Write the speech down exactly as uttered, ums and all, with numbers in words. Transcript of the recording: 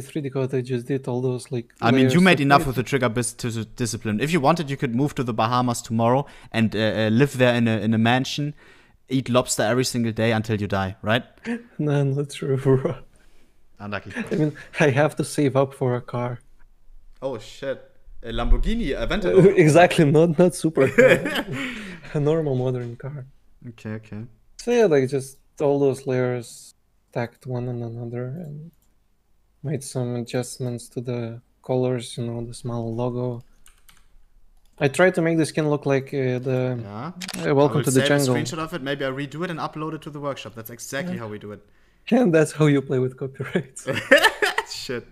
three because I just did all those like. I mean, you made enough with the trigger to discipline. If you wanted, you could move to the Bahamas tomorrow and uh, uh, live there in a in a mansion, eat lobster every single day until you die, right? No, not true, bro. Unlucky. I mean, I have to save up for a car. Oh shit. A Lamborghini Aventador. Uh, exactly, not not super car. A normal modern car. Okay, okay. So yeah, like just all those layers stacked one on another and made some adjustments to the colors, you know, the small logo. I tried to make the skin look like uh, the yeah. uh, Welcome to the Jungle. I will save a screenshot of it, maybe I redo it and upload it to the workshop. That's exactly yeah. how we do it. And that's how you play with copyrights. Shit.